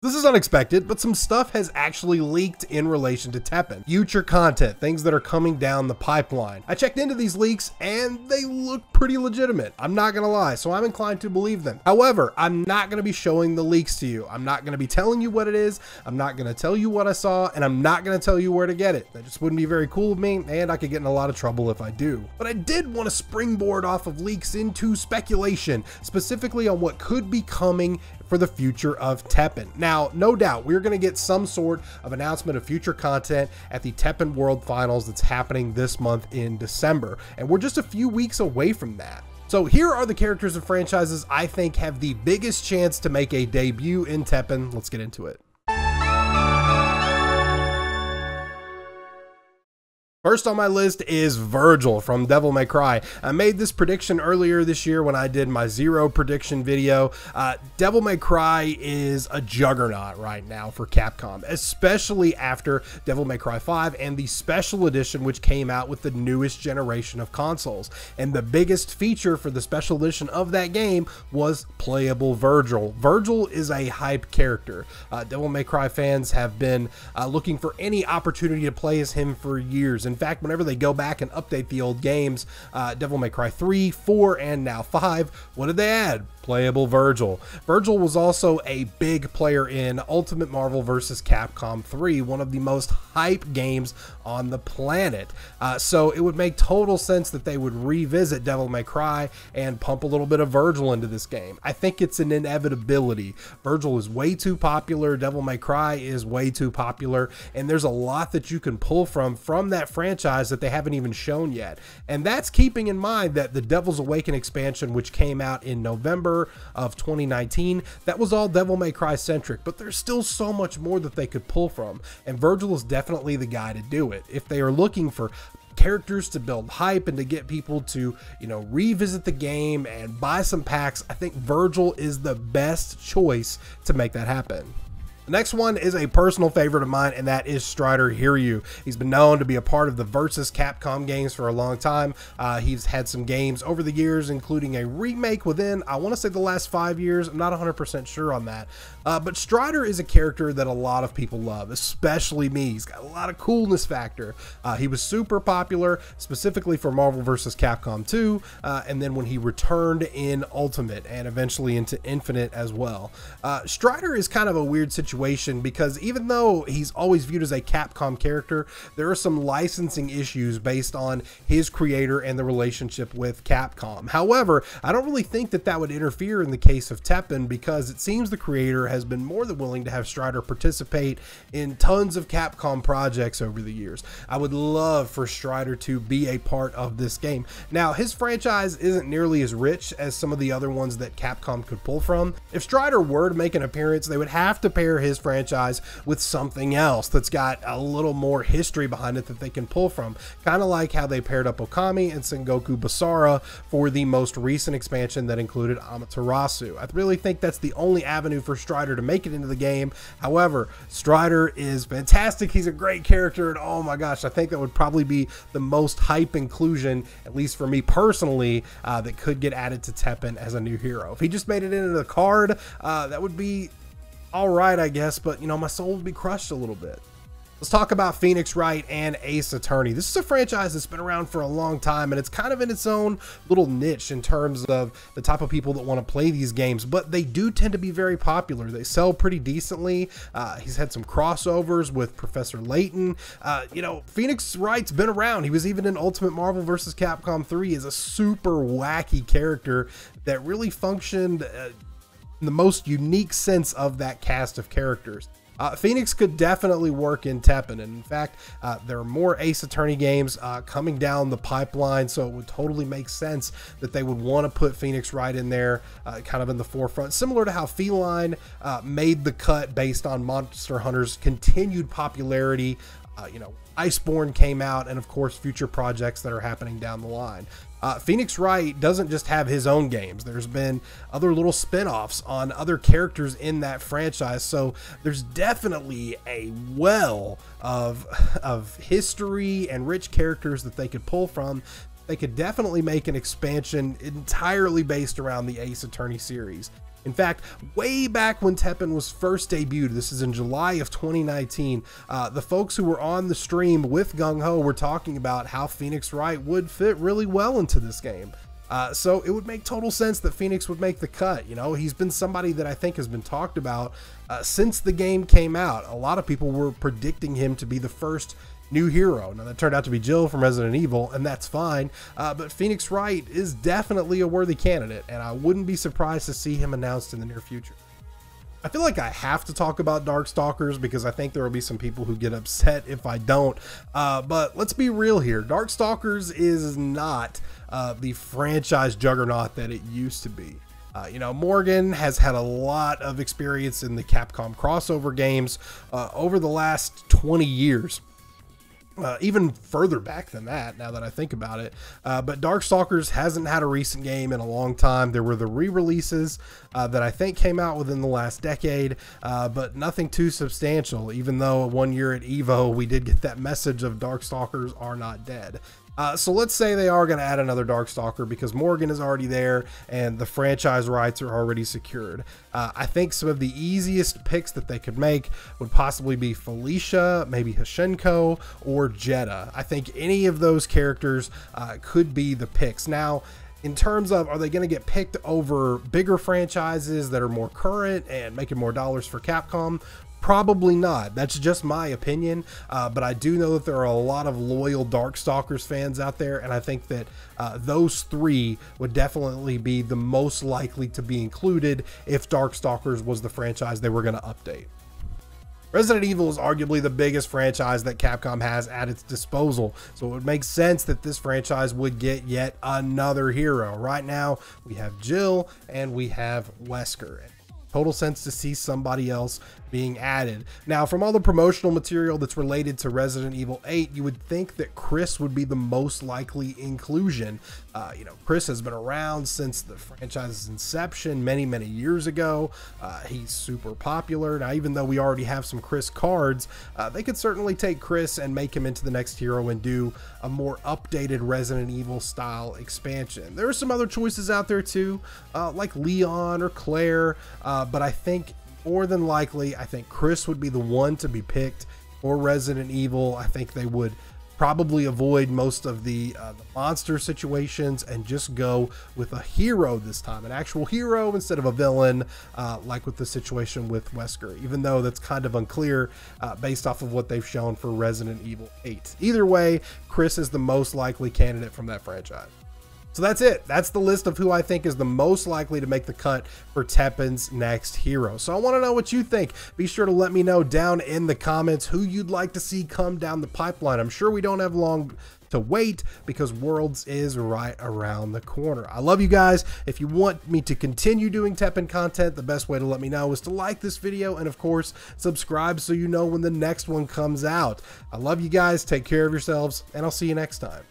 This is unexpected, but some stuff has actually leaked in relation to Teppen. Future content, things that are coming down the pipeline. I checked into these leaks and they look pretty legitimate. I'm not gonna lie, so I'm inclined to believe them. However, I'm not gonna be showing the leaks to you. I'm not gonna be telling you what it is. I'm not gonna tell you what I saw, and I'm not gonna tell you where to get it. That just wouldn't be very cool of me, and I could get in a lot of trouble if I do. But I did want to springboard off of leaks into speculation, specifically on what could be coming for the future of Teppen. Now, no doubt, we're gonna get some sort of announcement of future content at the Teppen World Finals that's happening this month in December, and we're just a few weeks away from that. So here are the characters and franchises I think have the biggest chance to make a debut in Teppen. Let's get into it. First on my list is Vergil from Devil May Cry. I made this prediction earlier this year when I did my Zero prediction video. Devil May Cry is a juggernaut right now for Capcom, especially after Devil May Cry 5 and the special edition, which came out with the newest generation of consoles. And the biggest feature for the special edition of that game was playable Vergil. Vergil is a hype character. Devil May Cry fans have been looking for any opportunity to play as him for years. In fact, whenever they go back and update the old games, Devil May Cry 3, 4, and now 5, what did they add? Playable Vergil. Vergil was also a big player in Ultimate Marvel versus Capcom 3, one of the most hype games on the planet. So it would make total sense that they would revisit Devil May Cry and pump a little bit of Vergil into this game. I think it's an inevitability. Vergil is way too popular. Devil May Cry is way too popular. And there's a lot that you can pull from that franchise that they haven't even shown yet. And that's keeping in mind that the Devil's Awaken expansion, which came out in November of 2019, that was all Devil May Cry centric, but there's still so much more that they could pull from, and Vergil is definitely the guy to do it. If they are looking for characters to build hype and to get people to, you know, revisit the game and buy some packs, I think Vergil is the best choice to make that happen. The next one is a personal favorite of mine, and that is Strider Hiryu. He's been known to be a part of the Versus Capcom games for a long time. He's had some games over the years, including a remake within, I want to say, the last 5 years. I'm not 100% sure on that. But Strider is a character that a lot of people love, especially me. He's got a lot of coolness factor. He was super popular, specifically for Marvel versus Capcom 2, and then when he returned in Ultimate and eventually into Infinite as well. Strider is kind of a weird situation, because even though he's always viewed as a Capcom character, there are some licensing issues based on his creator and the relationship with Capcom. However, I don't really think that that would interfere in the case of Teppen, because it seems the creator has been more than willing to have Strider participate in tons of Capcom projects over the years. I would love for Strider to be a part of this game. Now, his franchise isn't nearly as rich as some of the other ones that Capcom could pull from. If Strider were to make an appearance, they would have to pair his franchise with something else that's got a little more history behind it that they can pull from, kind of like how they paired up Okami and Sengoku Basara for the most recent expansion that included Amaterasu. I really think that's the only avenue for Strider to make it into the game. However, Strider is fantastic. He's a great character, and oh my gosh, I think that would probably be the most hype inclusion, at least for me personally, that could get added to Teppen as a new hero. If he just made it into the card, that would be all right, I guess, but you know, my soul would be crushed a little bit. Let's talk about Phoenix Wright and Ace Attorney. This is a franchise that's been around for a long time, and it's kind of in its own little niche in terms of the type of people that want to play these games, but they do tend to be very popular. They sell pretty decently. He's had some crossovers with Professor Layton. You know, Phoenix Wright's been around. He was even in Ultimate Marvel versus Capcom 3 as a super wacky character that really functioned in the most unique sense of that cast of characters. Phoenix could definitely work in Teppen, and in fact, there are more Ace Attorney games coming down the pipeline, so it would totally make sense that they would want to put Phoenix Wright in there, kind of in the forefront, similar to how Feline made the cut based on Monster Hunter's continued popularity. You know, Iceborne came out, and of course, future projects that are happening down the line. Phoenix Wright doesn't just have his own games. There's been other little spin-offs on other characters in that franchise, so there's definitely a well of history and rich characters that they could pull from. They could definitely make an expansion entirely based around the Ace Attorney series. In fact, way back when Teppen was first debuted, this is in July of 2019, the folks who were on the stream with Gung Ho were talking about how Phoenix Wright would fit really well into this game. So it would make total sense that Phoenix would make the cut. You know, he's been somebody that I think has been talked about since the game came out. A lot of people were predicting him to be the first new hero. Now, that turned out to be Jill from Resident Evil, and that's fine, but Phoenix Wright is definitely a worthy candidate, and I wouldn't be surprised to see him announced in the near future. I feel like I have to talk about Darkstalkers because I think there will be some people who get upset if I don't, but let's be real here. Darkstalkers is not the franchise juggernaut that it used to be. You know, Morrigan has had a lot of experience in the Capcom crossover games over the last 20 years. Even further back than that, now that I think about it. But Darkstalkers hasn't had a recent game in a long time. There were the re-releases that I think came out within the last decade, but nothing too substantial, even though one year at EVO, we did get that message of Darkstalkers are not dead. So let's say they are going to add another Darkstalker because Morgan is already there and the franchise rights are already secured. I think some of the easiest picks that they could make would possibly be Felicia, maybe Hoshenko, or Jetta. I think any of those characters could be the picks. Now, in terms of, are they going to get picked over bigger franchises that are more current and making more dollars for Capcom? Probably not. That's just my opinion, but I do know that there are a lot of loyal Darkstalkers fans out there, and I think that those three would definitely be the most likely to be included if Darkstalkers was the franchise they were going to update. Resident Evil is arguably the biggest franchise that Capcom has at its disposal, so it would make sense that this franchise would get yet another hero. Right now, we have Jill and we have Wesker. Total sense to see somebody else being added. Now, from all the promotional material that's related to Resident Evil 8, you would think that Chris would be the most likely inclusion. You know, Chris has been around since the franchise's inception many, many years ago. He's super popular. Now, even though we already have some Chris cards, they could certainly take Chris and make him into the next hero and do a more updated Resident Evil style expansion. There are some other choices out there too, like Leon or Claire, but I think more than likely, I think Chris would be the one to be picked for Resident Evil. I think they would probably avoid most of the monster situations and just go with a hero this time, an actual hero instead of a villain, like with the situation with Wesker, even though that's kind of unclear based off of what they've shown for Resident Evil 8. Either way, Chris is the most likely candidate from that franchise. So that's it. That's the list of who I think is the most likely to make the cut for Teppen's next hero. So I want to know what you think. Be sure to let me know down in the comments who you'd like to see come down the pipeline. I'm sure we don't have long to wait because Worlds is right around the corner. I love you guys. If you want me to continue doing Teppen content, the best way to let me know is to like this video and of course subscribe so you know when the next one comes out. I love you guys. Take care of yourselves and I'll see you next time.